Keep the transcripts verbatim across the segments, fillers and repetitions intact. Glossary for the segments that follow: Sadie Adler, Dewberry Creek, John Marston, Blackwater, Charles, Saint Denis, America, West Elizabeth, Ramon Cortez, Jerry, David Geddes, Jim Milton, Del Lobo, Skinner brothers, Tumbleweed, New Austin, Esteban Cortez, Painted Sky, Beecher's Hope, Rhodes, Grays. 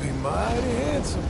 be mighty handsome.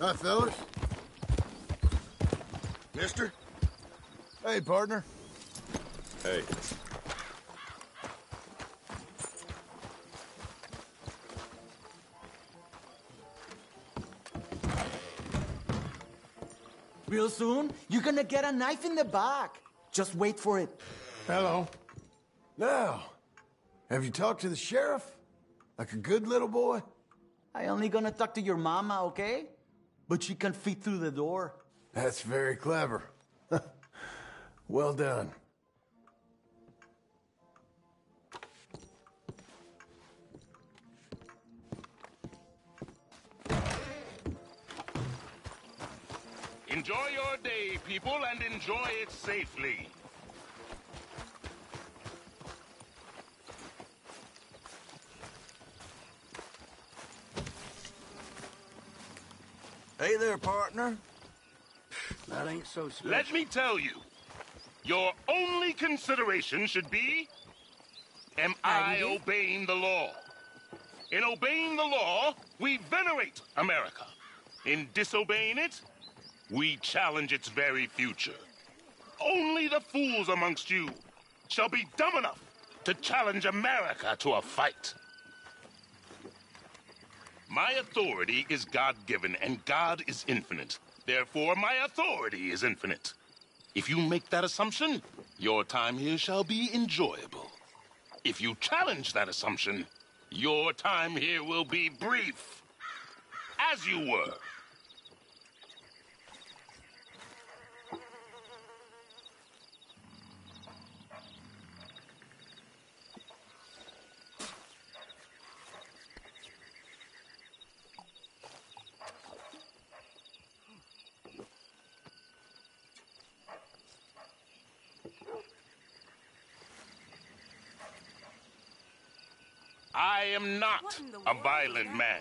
Hi, fellas. Mister? Hey, partner. Hey. Real soon, you're gonna get a knife in the back. Just wait for it. Hello. Now, have you talked to the sheriff? Like a good little boy? I only gonna talk to your mama, okay? But she can fit through the door. That's very clever. Well done. Enjoy your day, people, and enjoy it safely. Hey there, partner. That ain't so special. Let me tell you, your only consideration should be, am I obeying the law? In obeying the law, we venerate America. In disobeying it, we challenge its very future. Only the fools amongst you shall be dumb enough to challenge America to a fight. My authority is God-given, and God is infinite. Therefore, my authority is infinite. If you make that assumption, your time here shall be enjoyable. If you challenge that assumption, your time here will be brief, as you were. I am not a violent man.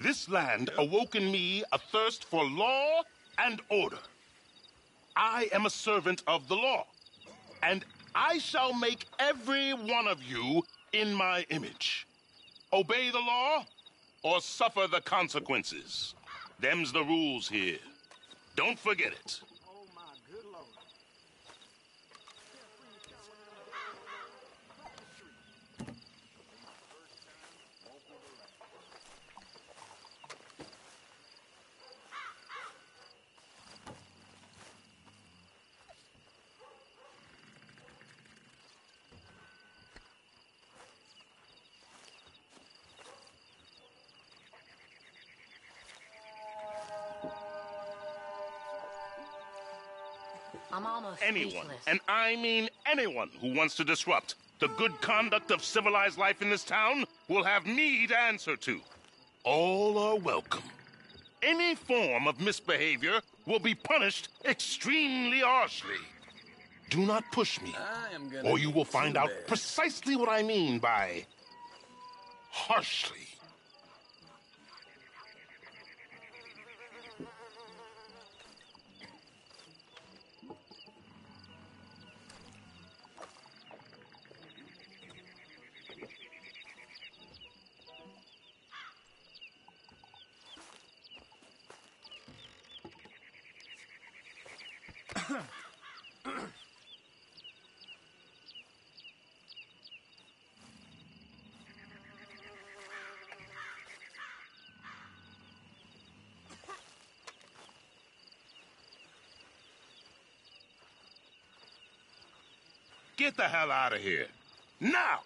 This land awoke in me a thirst for law and order. I am a servant of the law, and I shall make every one of you in my image. Obey the law or suffer the consequences. Them's the rules here. Don't forget it. I'm almost anyone, speechless. And I mean anyone who wants to disrupt the good conduct of civilized life in this town will have me to answer to. All are welcome. Any form of misbehavior will be punished extremely harshly. Do not push me, or you will find out precisely what I mean by harshly. Get the hell out of here. Now!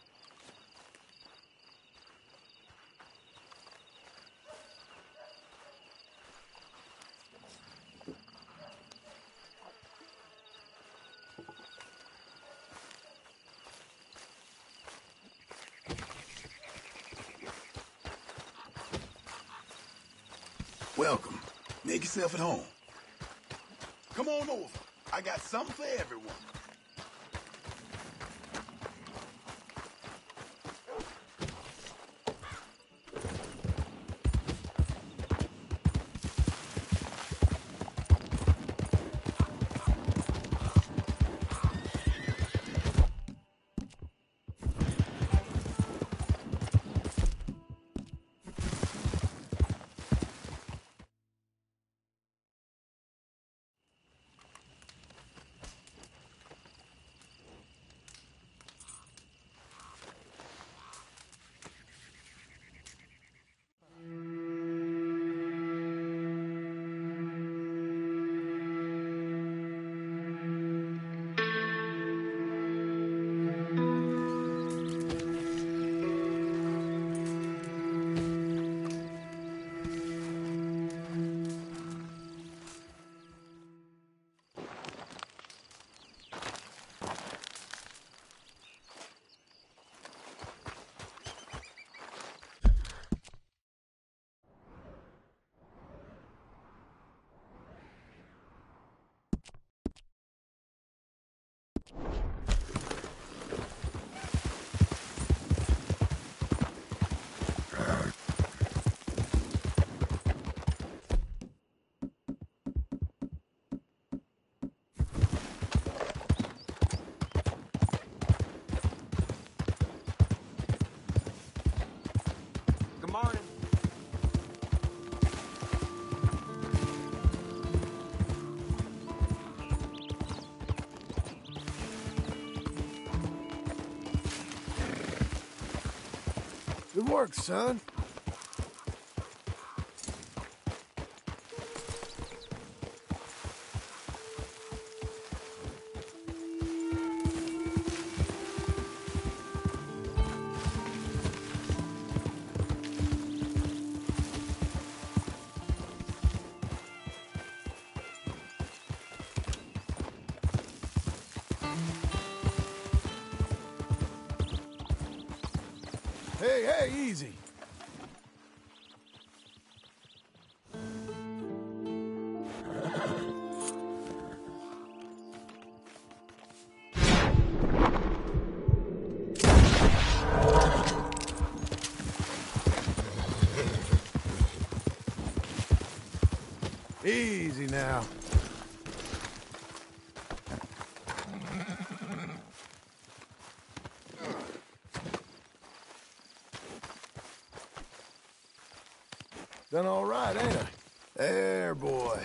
Welcome. Make yourself at home. Come on over. I got something for everyone. Good work, son. Easy. Easy now. Done all right, ain't I? There, boy.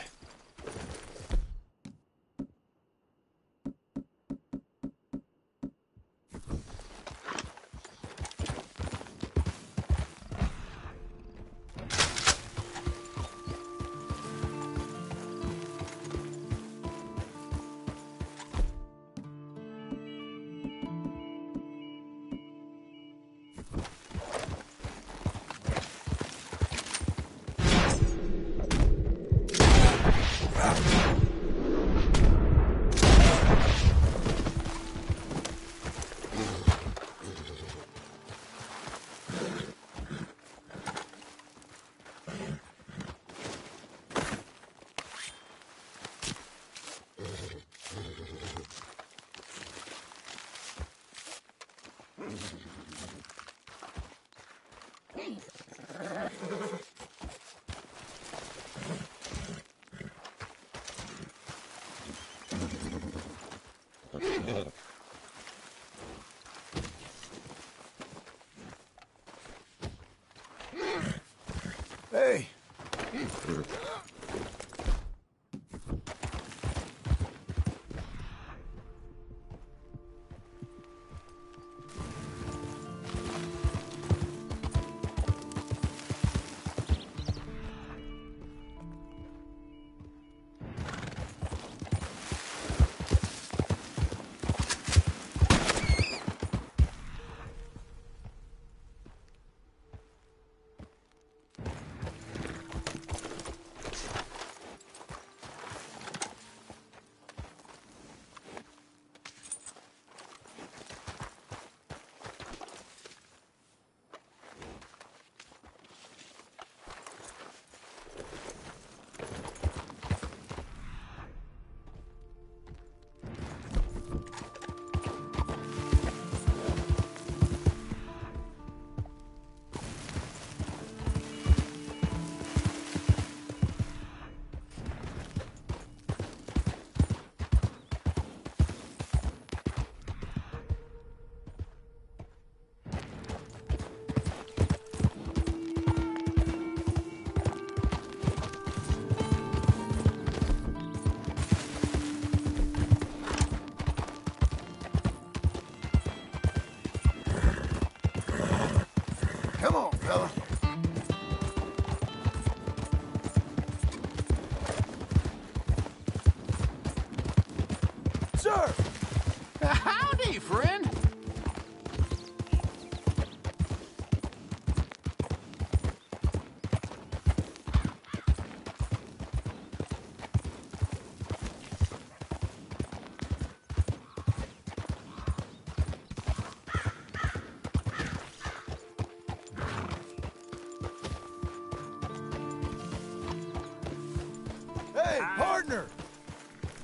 Hey!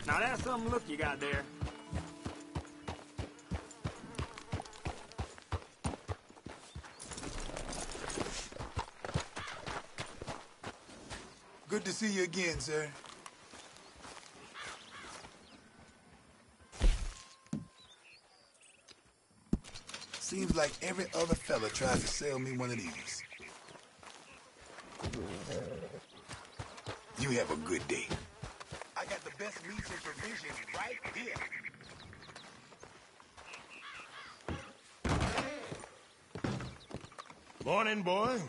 Now that's some look you got there. Good to see you again, sir. Seems like every other fella tries to sell me one of these. You have a good day. Best meats and provisions right here. Morning, boy.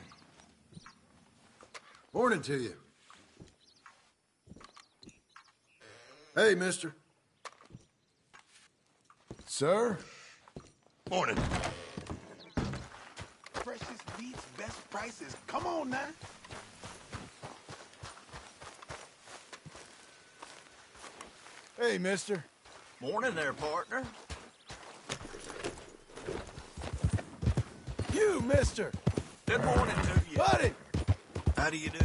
Morning to you. Hey, mister. Sir? Morning. Freshest meats, best prices. Come on now. Hey, mister. Morning there, partner. You, mister. Good morning to you. Buddy. How do you do?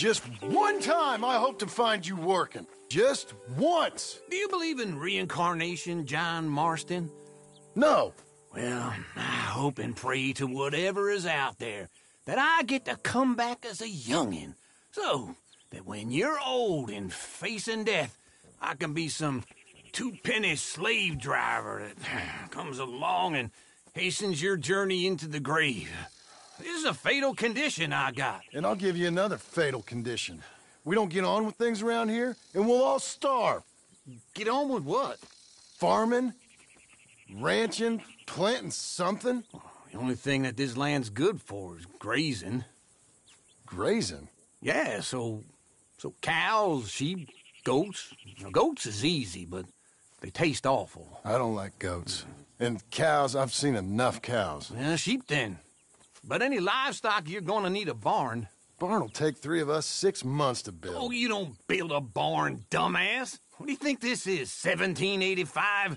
Just one time I hope to find you working. Just once. Do you believe in reincarnation, John Marston? No. Well, I hope and pray to whatever is out there that I get to come back as a youngin', so that when you're old and facing death, I can be some two-penny slave driver that comes along and hastens your journey into the grave. This is a fatal condition I got. And I'll give you another fatal condition. We don't get on with things around here, and we'll all starve. Get on with what? Farming, ranching, planting something. The only thing that this land's good for is grazing. Grazing? Yeah, so so cows, sheep, goats. Now, goats is easy, but they taste awful. I don't like goats. And cows, I've seen enough cows. Yeah, sheep then. But any livestock, you're going to need a barn. Barn will take three of us six months to build. Oh, you don't build a barn, dumbass. What do you think this is, seventeen eighty-five?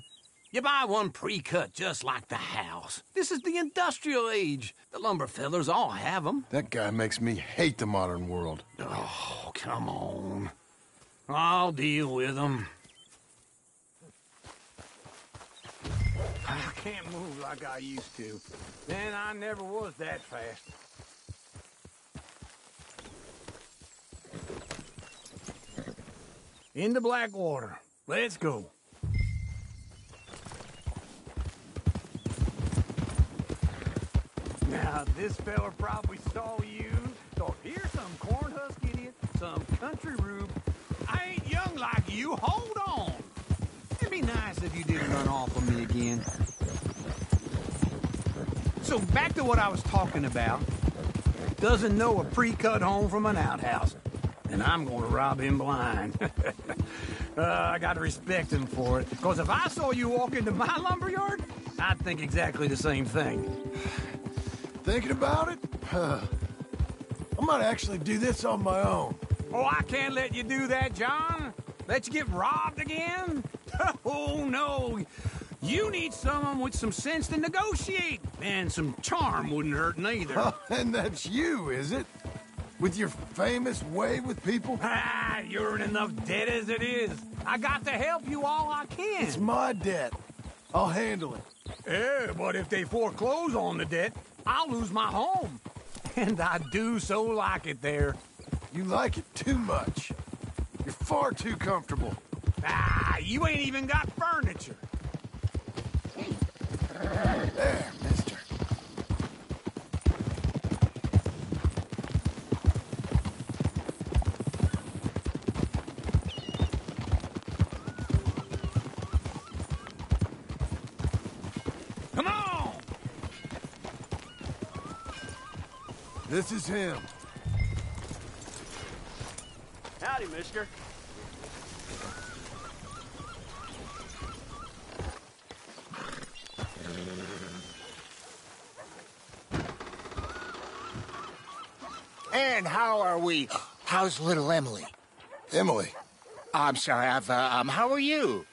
You buy one pre-cut just like the house. This is the industrial age. The lumber fellers all have them. That guy makes me hate the modern world. Oh, come on. I'll deal with them. I can't move like I used to. Man, I never was that fast. Into Blackwater. Let's go. Now, this fella probably saw you, thought, here's some corn-husk idiot, some country rube. I ain't young like you. Hold on. It'd be nice if you didn't run off on me again. So back to what I was talking about. Doesn't know a pre-cut home from an outhouse. And I'm gonna rob him blind. uh, I gotta respect him for it. Because if I saw you walk into my lumberyard, I'd think exactly the same thing. Thinking about it? Uh, I might actually do this on my own. Oh, I can't let you do that, John. Let you get robbed again? Oh, no. You need someone with some sense to negotiate. And some charm wouldn't hurt neither. Oh, and that's you, is it? With your famous way with people? Ah, you're in enough debt as it is. I got to help you all I can. It's my debt. I'll handle it. Yeah, but if they foreclose on the debt, I'll lose my home. And I do so like it there. You like it too much. You're far too comfortable. Ah, you ain't even got furniture. There, mister. Come on! This is him. Howdy, mister. And how are we? How's little Emily? Emily? I'm sorry, I've, uh, um, how are you?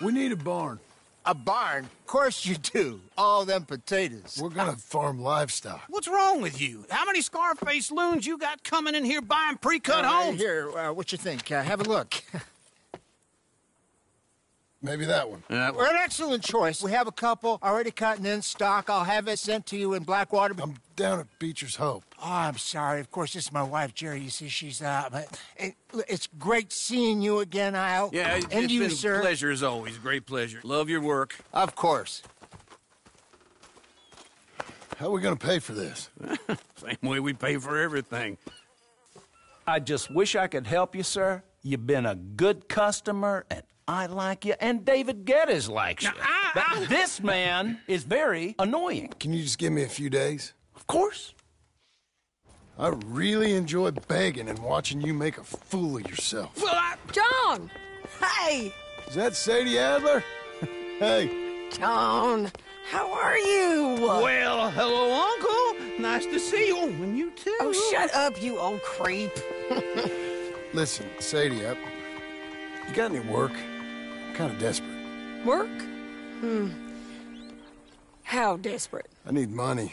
We need a barn. A barn? Of course you do. All them potatoes. We're gonna uh, farm livestock. What's wrong with you? How many Scarface loons you got coming in here buying pre-cut uh, homes? Here, uh, what you think? Uh, have a look. Maybe that one. Uh, well, an excellent choice. We have a couple already cutting in stock. I'll have it sent to you in Blackwater. I'm down at Beecher's Hope. Oh, I'm sorry. Of course, this is my wife, Jerry. You see, she's, uh, but it, it's great seeing you again, Al. Yeah, it's, and it's you, been sir. a pleasure as always. Great pleasure. Love your work. Of course. How are we going to pay for this? Same way we pay for everything. I just wish I could help you, sir. You've been a good customer, and I like you, and David Geddes likes you. Now, I, but I... this man is very annoying. Can you just give me a few days? Of course. I really enjoy begging and watching you make a fool of yourself. Well, I... John! Hey! Is that Sadie Adler? Hey. John, how are you? Well, hello, Uncle. Nice to see you. And you too. Oh, shut up, you old creep. Listen, Sadie, I... you got any work? Kind of desperate. Work? Hmm. How desperate? I need money.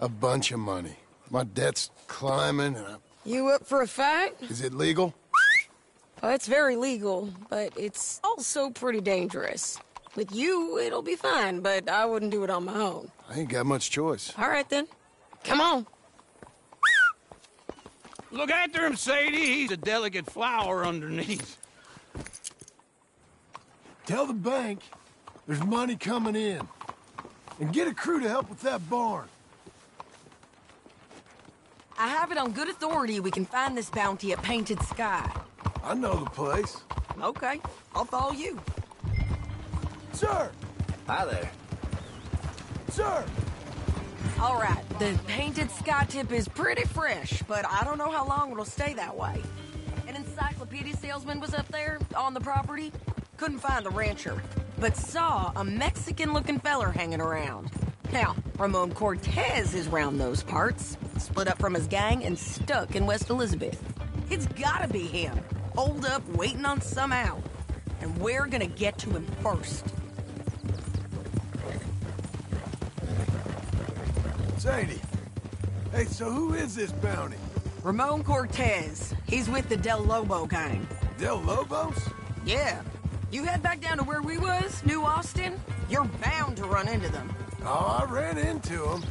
A bunch of money. My debt's climbing and I... You up for a fight? Is it legal? Oh, it's very legal, but it's also pretty dangerous. With you, it'll be fine, but I wouldn't do it on my own. I ain't got much choice. All right, then. Come on. Look after him, Sadie. He's a delicate flower underneath. Tell the bank there's money coming in. And get a crew to help with that barn. I have it on good authority we can find this bounty at Painted Sky. I know the place. Okay, I'll follow you. Sir! Hi there. Sir! All right, the Painted Sky tip is pretty fresh, but I don't know how long it'll stay that way. An encyclopedia salesman was up there on the property. Couldn't find the rancher, but saw a Mexican-looking feller hanging around. Now, Ramon Cortez is round those parts, split up from his gang and stuck in West Elizabeth. It's gotta be him, holed up waiting on some out. And we're gonna get to him first. Sadie. Hey, so who is this bounty? Ramon Cortez. He's with the Del Lobo gang. Del Lobos? Yeah. You head back down to where we was, New Austin, you're bound to run into them. Oh, I ran into them.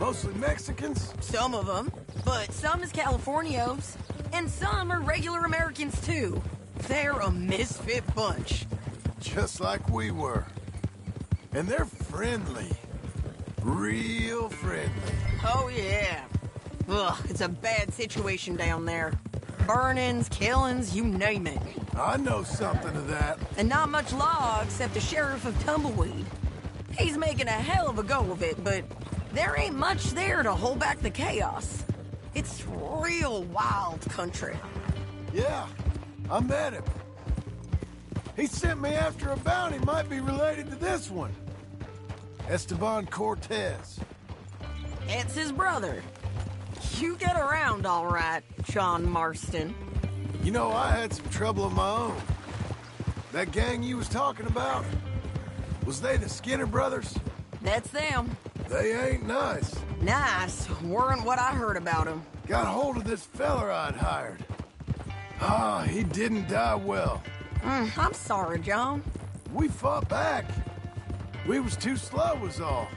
Mostly Mexicans? Some of them. But some is Californios. And some are regular Americans, too. They're a misfit bunch. Just like we were. And they're friendly. Real friendly. Oh, yeah. Ugh, it's a bad situation down there. Burnings, killings, you name it. I know something of that. And not much law except the sheriff of Tumbleweed. He's making a hell of a go of it, but there ain't much there to hold back the chaos. It's real wild country. Yeah, I met him. He sent me after a bounty might be related to this one. Esteban Cortez. It's his brother. You get around all right, John Marston. You know, I had some trouble of my own. That gang you was talking about, was they the Skinner brothers? That's them. They ain't nice. Nice? Weren't what I heard about him. Got hold of this feller I'd hired. Ah, he didn't die well. Mm, I'm sorry, John. We fought back. We was too slow was all.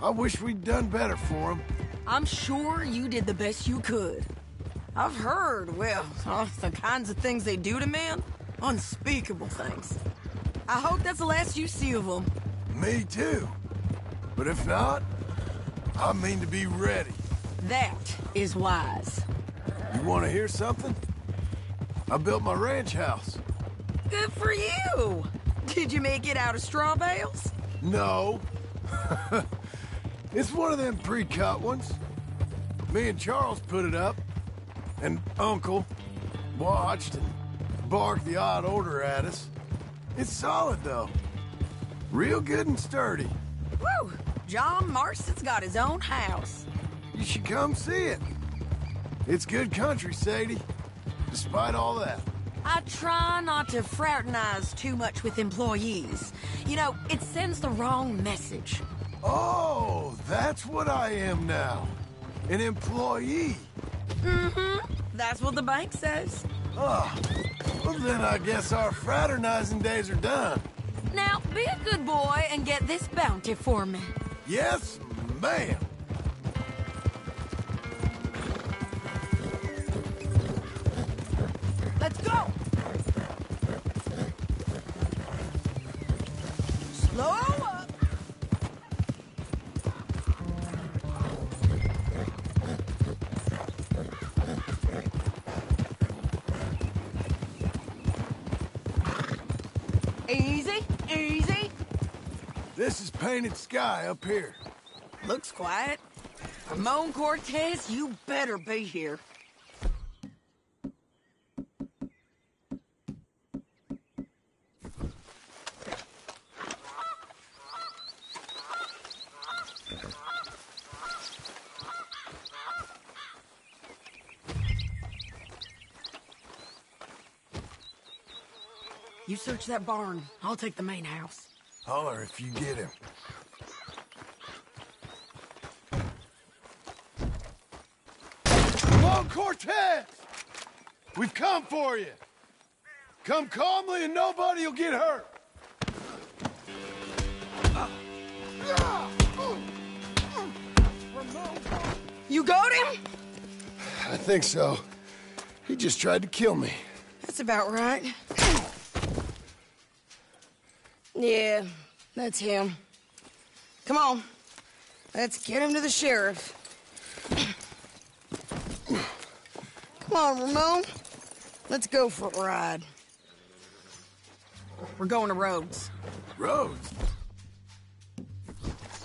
I wish we'd done better for him. I'm sure you did the best you could. I've heard, well, uh, the kinds of things they do to men. Unspeakable things. I hope that's the last you see of them. Me too. But if not, I mean to be ready. That is wise. You want to hear something? I built my ranch house. Good for you! Did you make it out of straw bales? No. It's one of them pre-cut ones. Me and Charles put it up, and Uncle watched and barked the odd order at us. It's solid, though. Real good and sturdy. Woo! John Marston's got his own house. You should come see it. It's good country, Sadie, despite all that. I try not to fraternize too much with employees. You know, it sends the wrong message. Oh, that's what I am now. An employee. Mm-hmm. That's what the bank says. Oh, well then I guess our fraternizing days are done. Now, be a good boy and get this bounty for me. Yes, ma'am. Let's go! Slow up! Easy, easy. This is Painted Sky up here. Looks quiet. Ramon Cortez, you better be here. You search that barn. I'll take the main house. Holler if you get him. Ramon Cortez! We've come for you. Come calmly and nobody will get hurt. You got him? I think so. He just tried to kill me. That's about right. Yeah, that's him. Come on. Let's get him to the sheriff. Come on, Ramon. Let's go for a ride. We're going to Rhodes. Rhodes?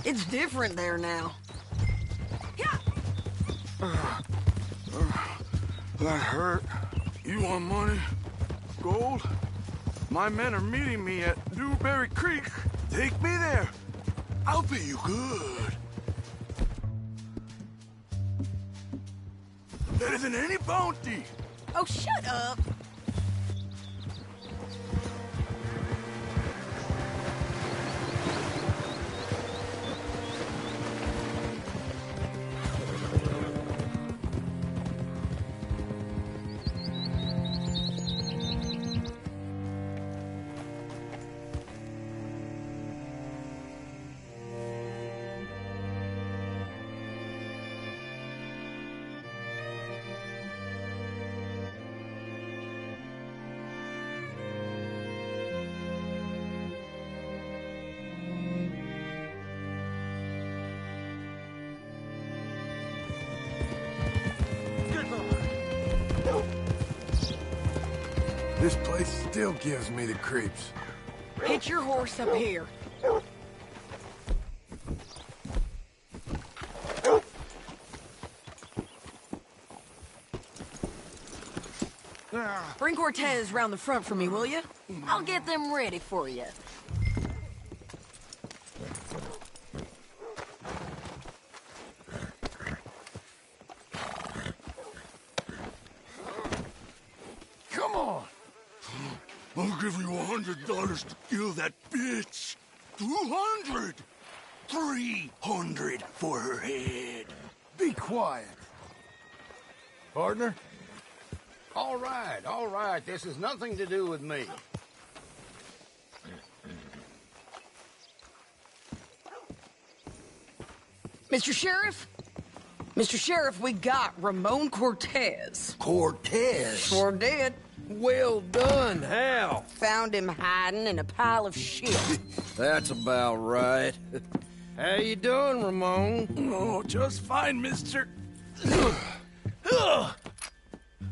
It's different there now. Uh, uh, that hurt. You want money? Gold? My men are meeting me at Dewberry Creek. Take me there. I'll pay you good. Better than any bounty. Oh, shut up. This place still gives me the creeps. Hit your horse up here. Bring Cortez round the front for me, will you? I'll get them ready for you. Dollars to kill that bitch. two hundred. three hundred for her head. Be quiet. Partner? All right, all right. This has nothing to do with me. Mister Sheriff? Mister Sheriff, we got Ramon Cortez. Cortez? Sure did. Well done, Hal. Found him hiding in a pile of shit. That's about right. How you doing, Ramon? Oh, just fine, mister.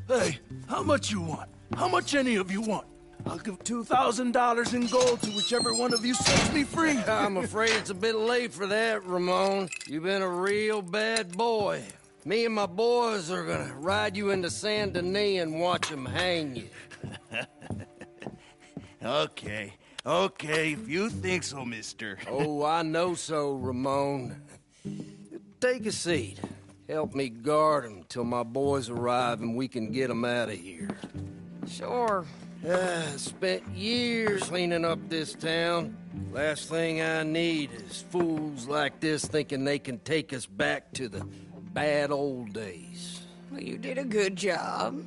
Hey, how much you want? How much any of you want? I'll give two thousand dollars in gold to whichever one of you sets me free. I'm afraid it's a bit late for that, Ramon. You've been a real bad boy. Me and my boys are gonna ride you into Saint Denis and watch them hang you. Okay, okay, if you think so, mister. Oh, I know so, Ramon. Take a seat. Help me guard them till my boys arrive and we can get them out of here. Sure. Uh, spent years cleaning up this town. Last thing I need is fools like this thinking they can take us back to the bad old days. Well, you did a good job.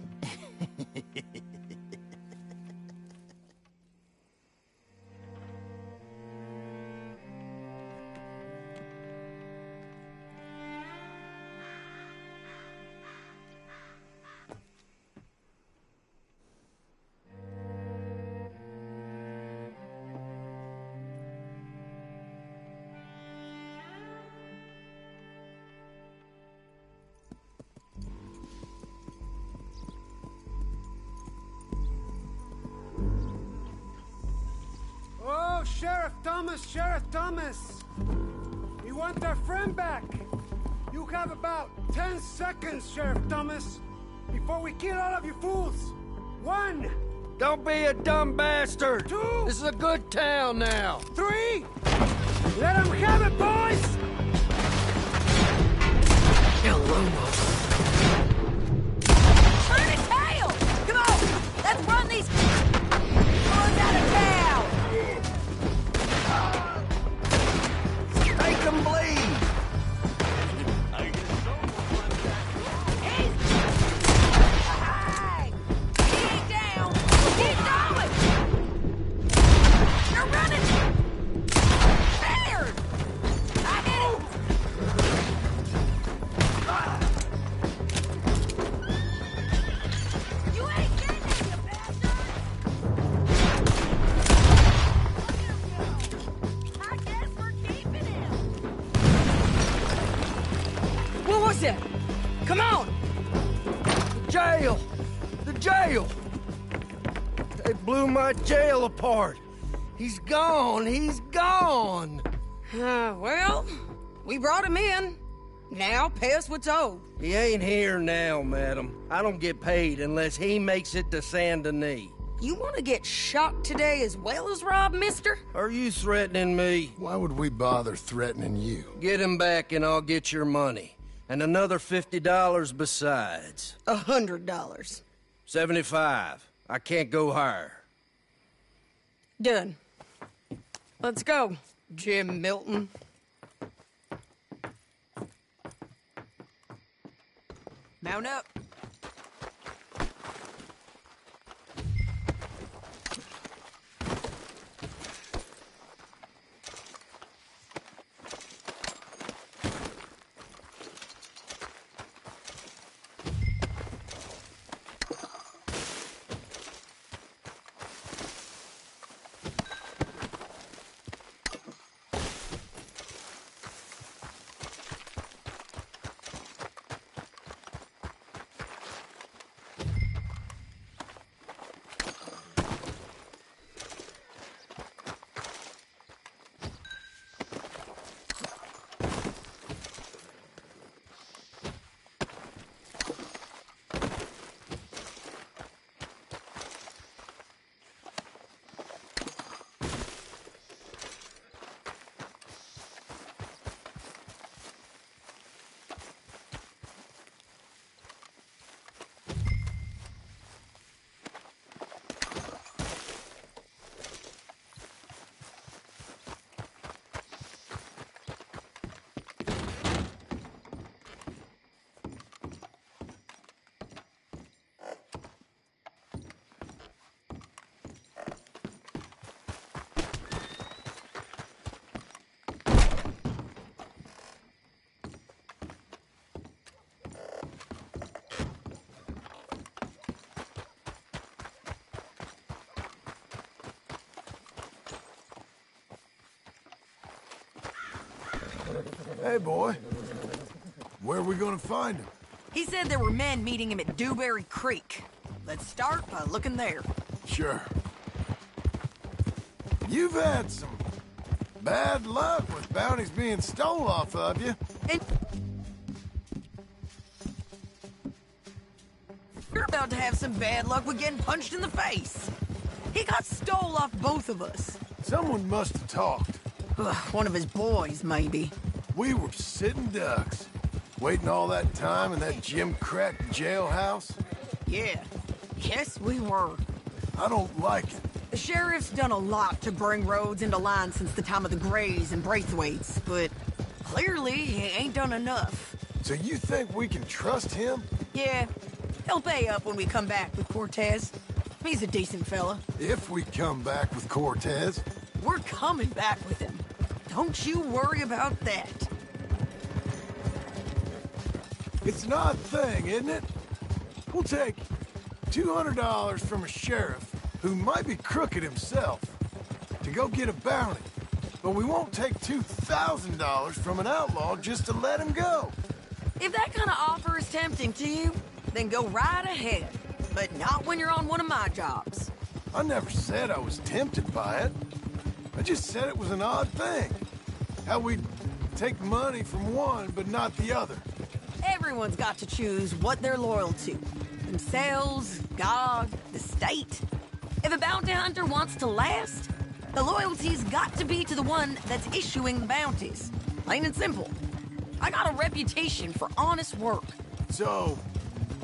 Sheriff Thomas, Sheriff Thomas, we want our friend back. You have about ten seconds, Sheriff Thomas, before we kill all of you fools. One. Don't be a dumb bastard. Two. This is a good town now. Three. Let them have it, boys. Del Lobo. Turn his tail. Come on, let's run these boys out of town. Bleed. I get so much. They blew my jail apart. He's gone. He's gone. Uh, well, we brought him in. Now pay us what's owed. He ain't here now, madam. I don't get paid unless he makes it to Saint Denis. You want to get shot today as well as robbed, mister? Are you threatening me? Why would we bother threatening you? Get him back and I'll get your money. And another fifty dollars besides. A hundred dollars. Seventy-five. I can't go higher. Done. Let's go, Jim Milton. Mount up. Hey, boy. Where are we gonna find him? He said there were men meeting him at Dewberry Creek. Let's start by looking there. Sure. You've had some bad luck with bounties being stole off of you. And you're about to have some bad luck with getting punched in the face. He got stole off both of us. Someone must have talked. Ugh, one of his boys, maybe. We were sitting ducks, waiting all that time in that gym-crack jailhouse. Yeah, yes we were. I don't like it. The sheriff's done a lot to bring Rhodes into line since the time of the Grays and Braithwaites, but clearly he ain't done enough. So you think we can trust him? Yeah, he'll pay up when we come back with Cortez. He's a decent fella. If we come back with Cortez. We're coming back with him. Don't you worry about that. It's an odd thing, isn't it? We'll take two hundred dollars from a sheriff who might be crooked himself to go get a bounty, but we won't take two thousand dollars from an outlaw just to let him go. If that kind of offer is tempting to you, then go right ahead, but not when you're on one of my jobs. I never said I was tempted by it. I just said it was an odd thing. How we'd take money from one, but not the other. Everyone's got to choose what they're loyal to. Themselves, God, the state. If a bounty hunter wants to last, the loyalty's got to be to the one that's issuing the bounties. Plain and simple. I got a reputation for honest work. So,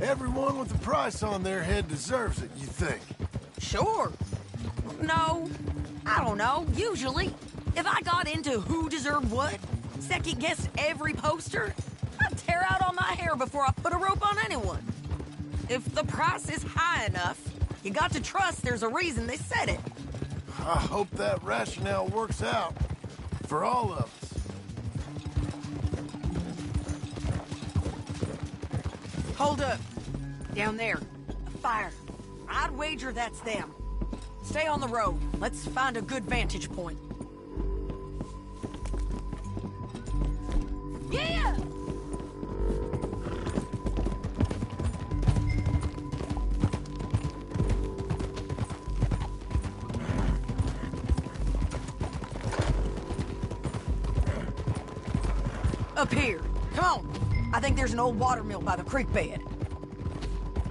everyone with a price on their head deserves it, you think? Sure. No. I don't know, usually. If I got into who deserved what, second-guessed every poster, I'd tear out all my hair before I put a rope on anyone. If the price is high enough, you got to trust there's a reason they said it. I hope that rationale works out for all of us. Hold up. Down there. A fire. I'd wager that's them. Stay on the road. Let's find a good vantage point. Yeah! up here. Come on. I think there's an old water mill by the creek bed.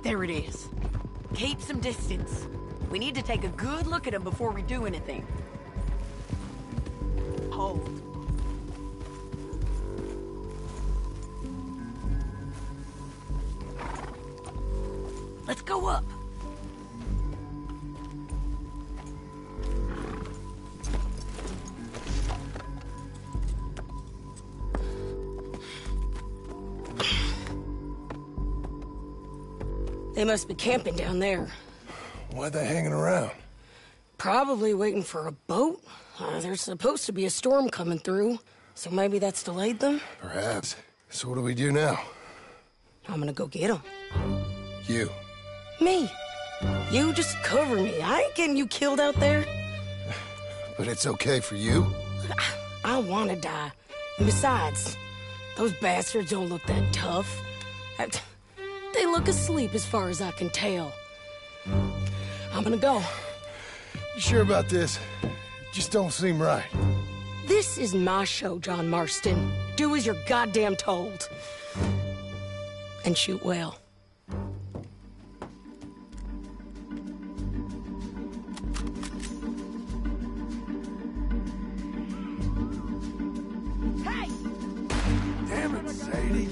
There it is. Keep some distance. We need to take a good look at them before we do anything. Hold. Let's go up. They must be camping down there. Why are they hanging around? Probably waiting for a boat. Uh, there's supposed to be a storm coming through, so maybe that's delayed them? Perhaps. So what do we do now? I'm gonna go get them. You? Me? You just cover me. I ain't getting you killed out there. But it's okay for you? I, I want to die. And besides, those bastards don't look that tough. I, They look asleep as far as I can tell. I'm gonna go. You sure about this? Just don't seem right. This is my show, John Marston. Do as you're goddamn told. And shoot well. Hey! Damn it, Sadie.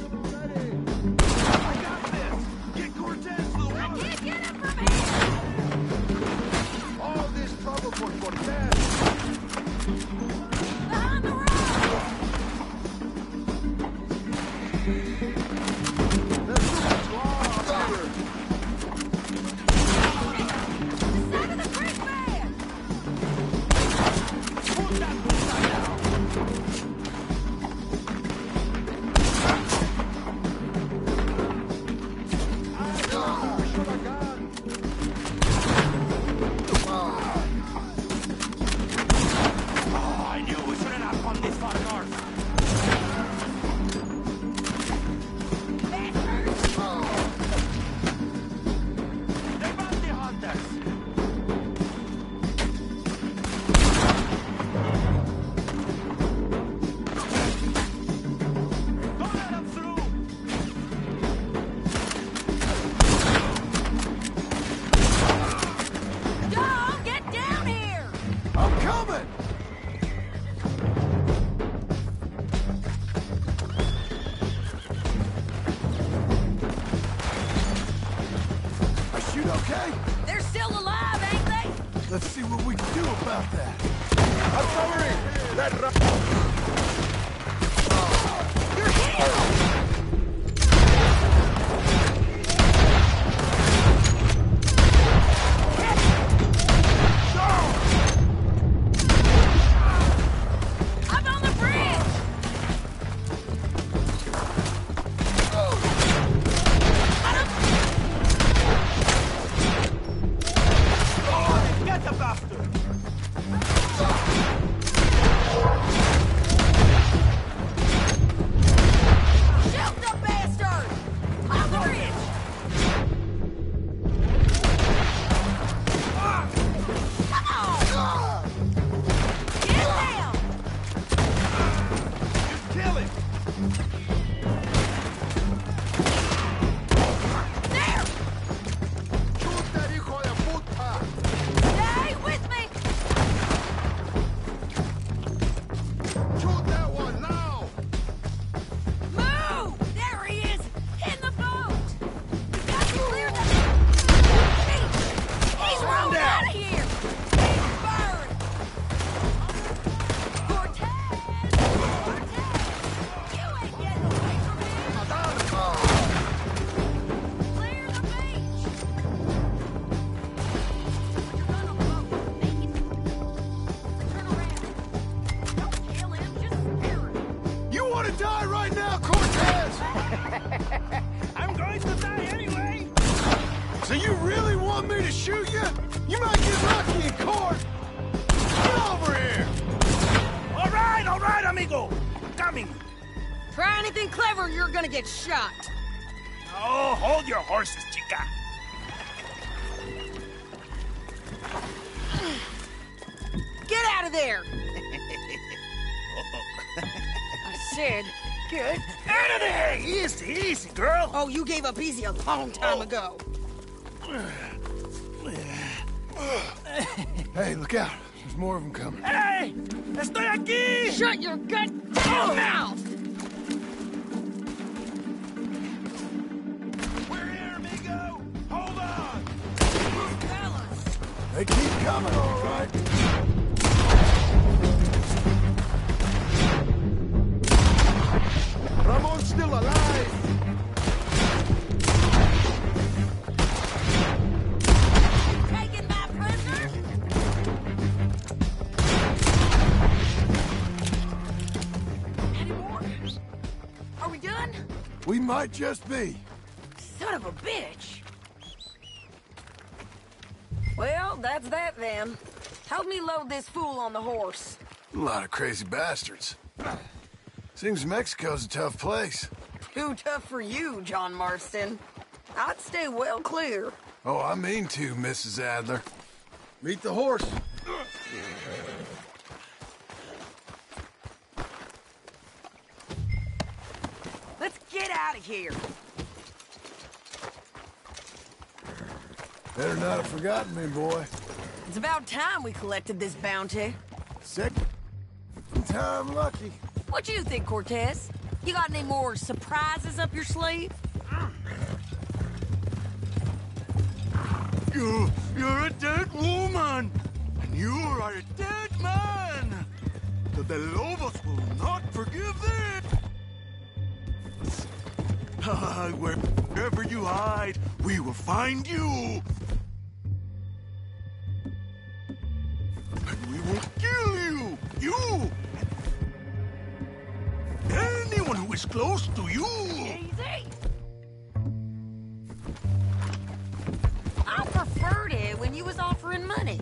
Get shot. Oh, hold your horses, chica. Get out of there. I said, Get out of there! Easy, easy, girl! Oh, you gave up easy a long time oh. ago. Hey, look out. There's more of them coming. Hey! Estoy aquí! Shut your goddamn oh. mouth! We're here, amigo! Hold on! Balance! They keep coming, all right. Ramon's still alive! Taking my prisoner? Any more? Are we done? We might just be. Son of a bitch! Well, that's that then. Help me load this fool on the horse. A lot of crazy bastards. Seems Mexico's a tough place. Too tough for you, John Marston. I'd stay well clear. Oh, I mean to, Missus Adler. Meet the horse. Let's get out of here. Better not have forgotten me, boy. It's about time we collected this bounty. Second time lucky. What you think, Cortez? You got any more surprises up your sleeve? You, you're a dead woman, and you are a dead man. The Del Lobos will not forgive this. Wherever you hide, we will find you. And we will kill you, you. Anyone who is close to you! Easy! I preferred it when you was offering money.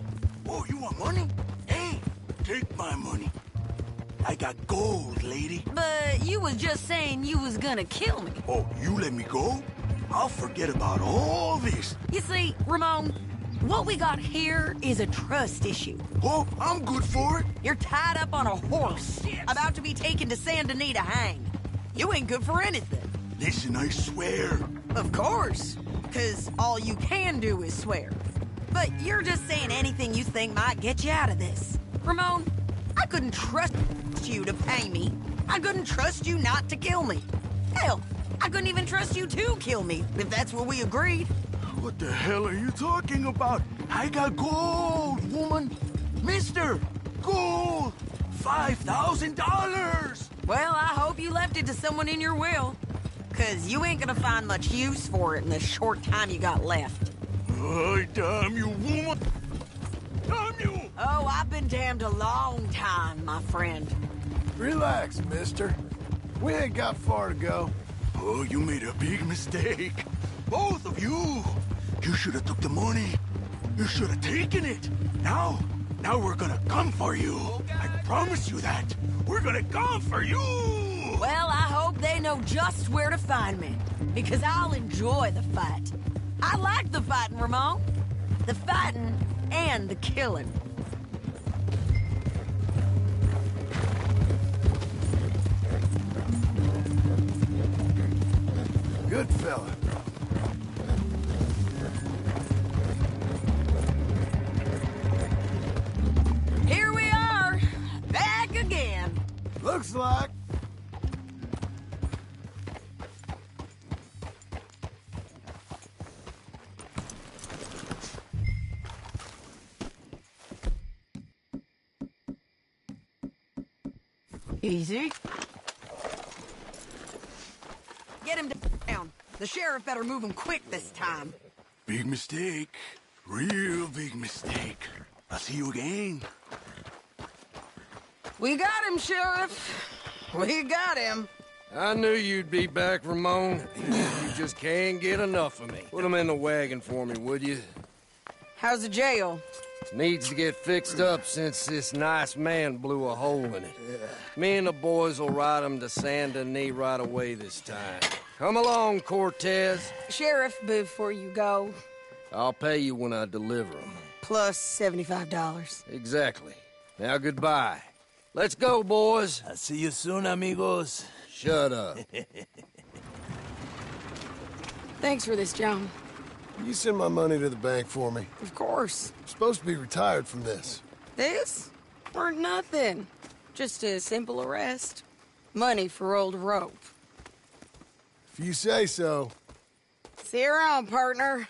Oh, you want money? Hey, take my money. I got gold, lady. But you was just saying you was gonna kill me. Oh, you let me go? I'll forget about all this. You see, Ramon, what we got here is a trust issue. Oh, I'm good for it. You're tied up on a horse, oh, about to be taken to Saint Denis to hang. You ain't good for anything. Listen, I swear. Of course, because all you can do is swear. But you're just saying anything you think might get you out of this. Ramon, I couldn't trust you to pay me. I couldn't trust you not to kill me. Hell, I couldn't even trust you to kill me, if that's what we agreed. What the hell are you talking about? I got gold, woman. Mister, gold. five thousand dollars. Well, I hope you left it to someone in your will. Because you ain't going to find much use for it in the short time you got left. Oh, damn you, woman. Damn you. Oh, I've been damned a long time, my friend. Relax, mister. We ain't got far to go. Oh, you made a big mistake. Both of you! You should have took the money. You should have taken it. Now, now we're gonna come for you. Okay. I promise you that. We're gonna come for you! Well, I hope they know just where to find me, because I'll enjoy the fight. I like the fighting, Ramon. The fighting and the killing. Good fella. Looks like. Easy. Get him down. The sheriff better move him quick this time. Big mistake. Real big mistake. I'll see you again. We got him, Sheriff. We got him. I knew you'd be back, Ramon. You just can't get enough of me. Put him in the wagon for me, would you? How's the jail? Needs to get fixed up since this nice man blew a hole in it. Me and the boys will ride him to Saint Denis right away this time. Come along, Cortez. Sheriff, before you go. I'll pay you when I deliver him. Plus seventy-five dollars. Exactly. Now, goodbye. Let's go, boys. I'll see you soon, amigos. Shut up. Thanks for this, John. Will you send my money to the bank for me? Of course. I'm supposed to be retired from this. This? For nothing. Just a simple arrest. Money for old rope. If you say so. See you around, partner.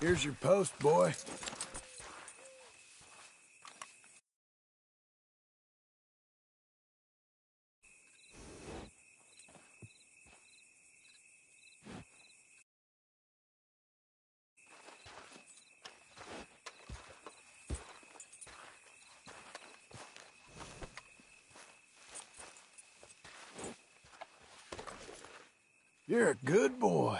Here's your post, boy. You're a good boy.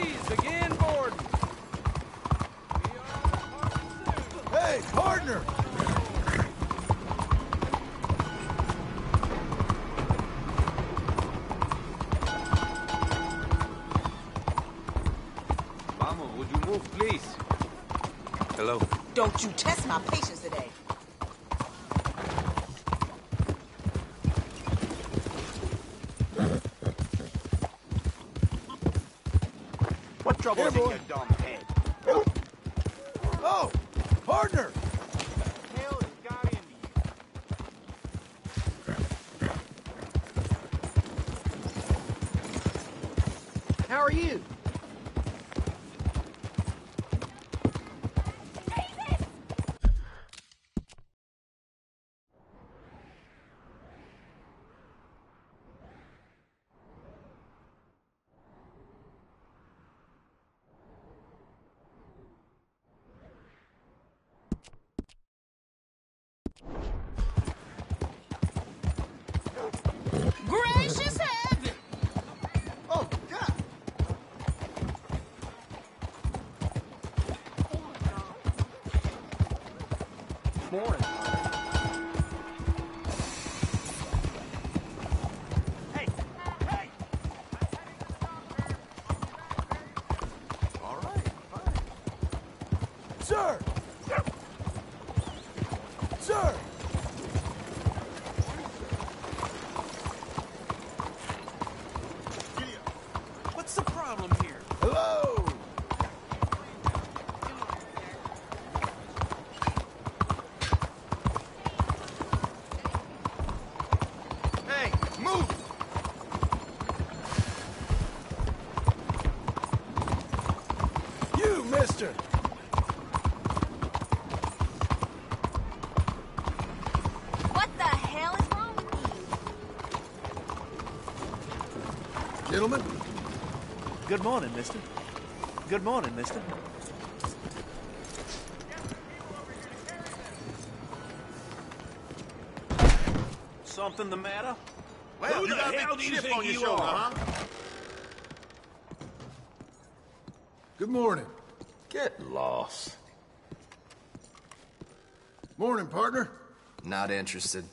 something. Please begin boarding. Hey, partner! Mama, would you move, please? Hello? Don't you test my patience today. What trouble is in your dumb head? Oh! Partner! How are you? Gentlemen. Good morning, mister. Good morning, mister. Something the matter? Well, who you got a big chip on your shoulder, huh? Good morning. Get lost. Morning, partner. Not interested.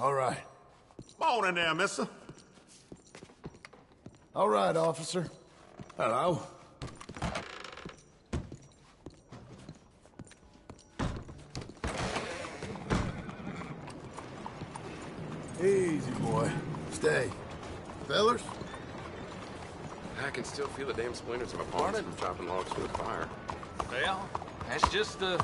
All right. On in there, mister. All right, officer. Hello. Easy, boy. Stay. Fellers? I can still feel the damn splinters of my bones from chopping logs through the fire. Well, that's just the... Uh...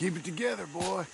Keep it together, boy.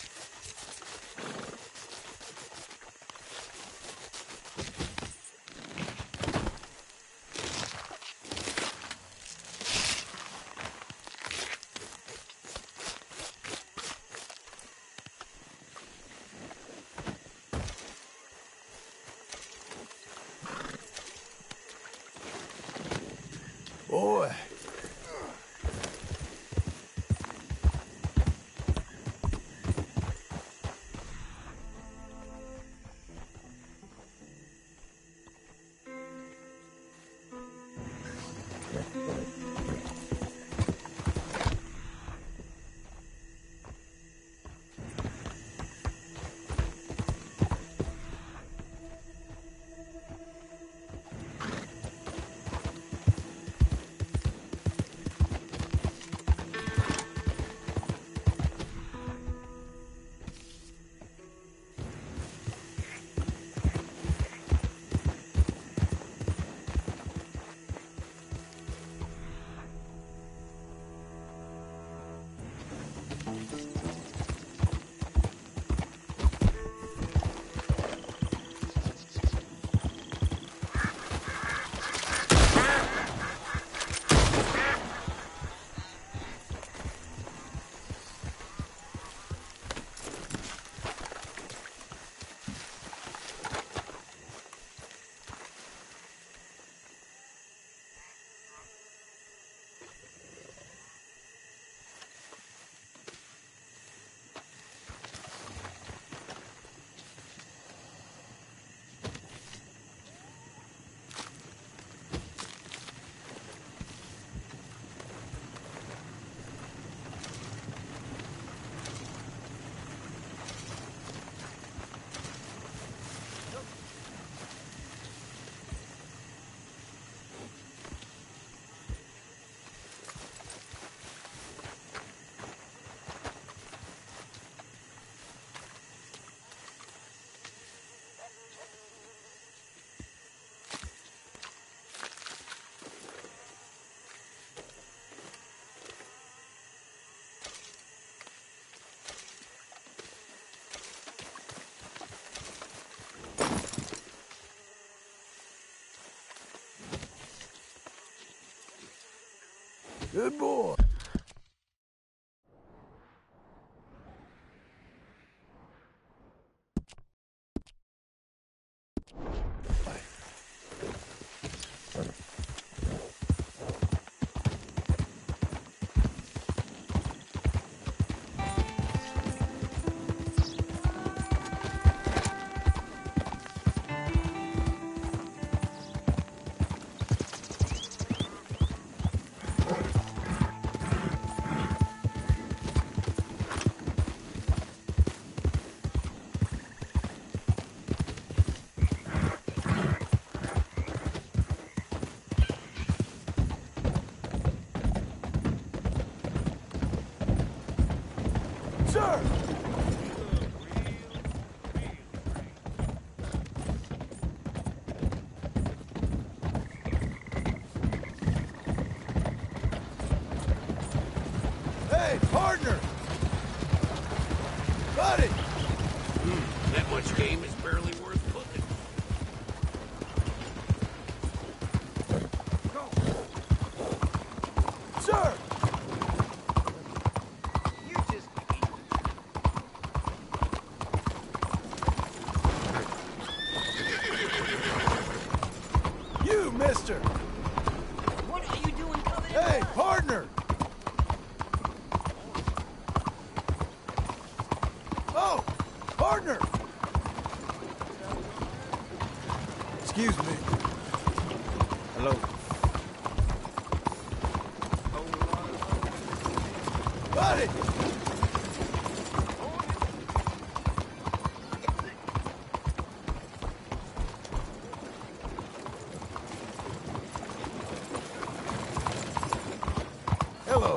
Good boy.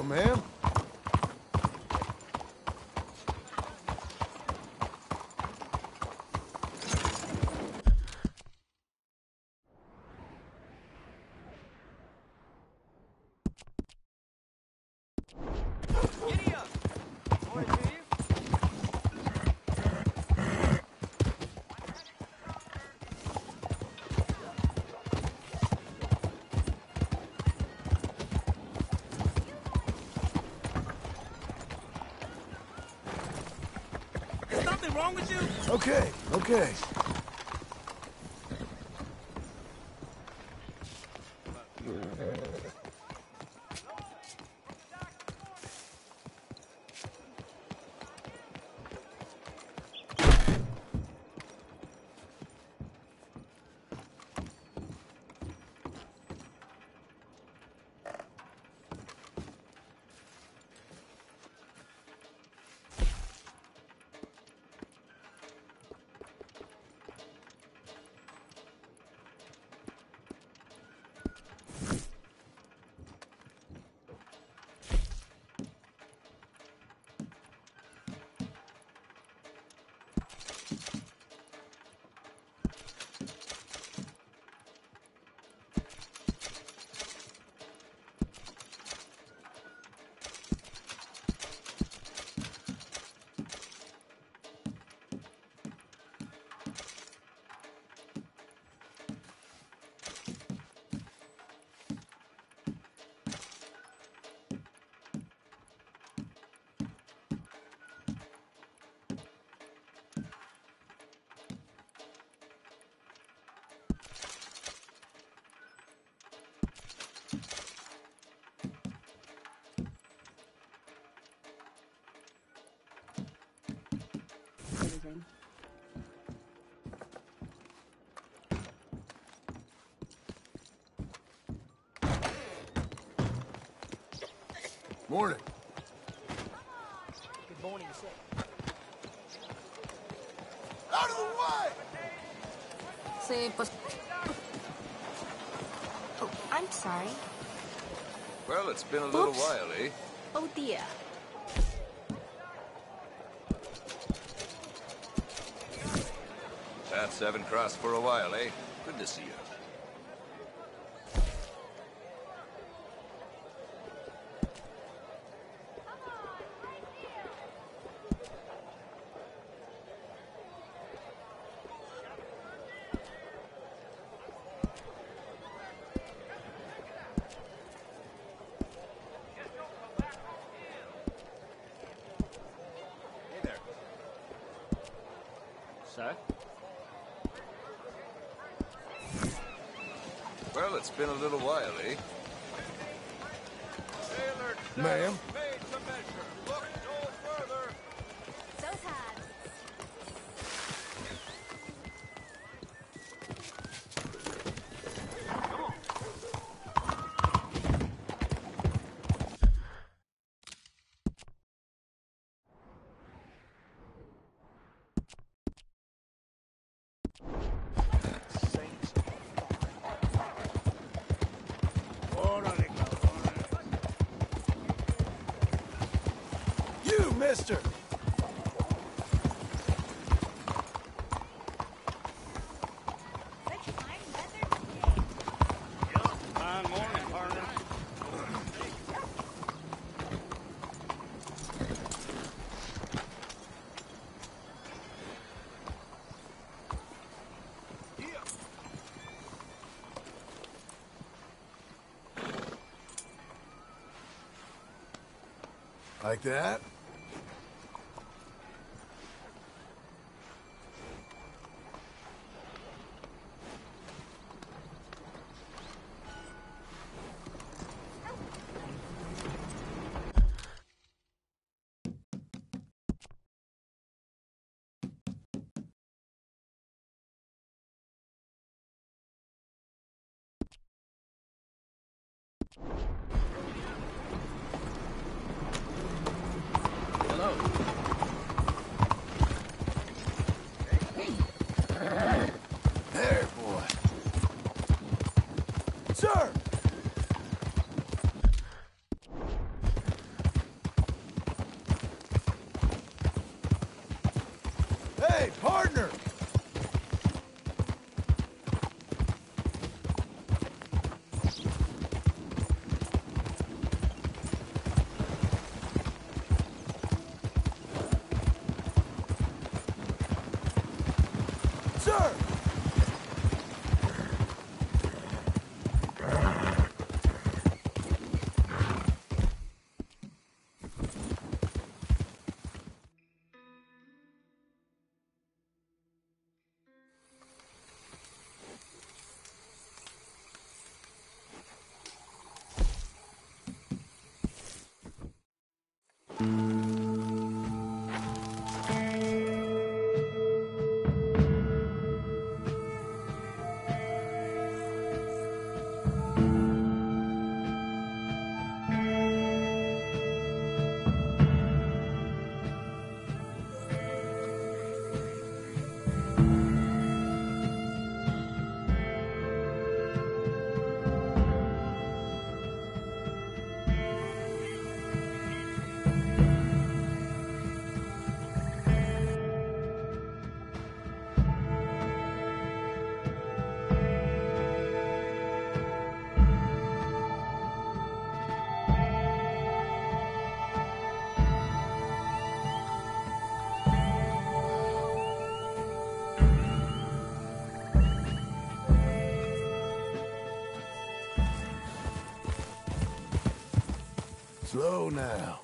Ma'am. Giddy up. Boy, Chief. wrong with you? Okay, okay. Morning. Good morning, sir. Out of the way! See, but... Oh, I'm sorry. Well, it's been a Oops. little while, eh? Oh, dear. Paths haven't crossed for a while, eh? Good to see you. Well, it's been a little while, eh? Ma'am? Made to measure. Look no further. So tired. Come on. Mister. Like that? Slow now.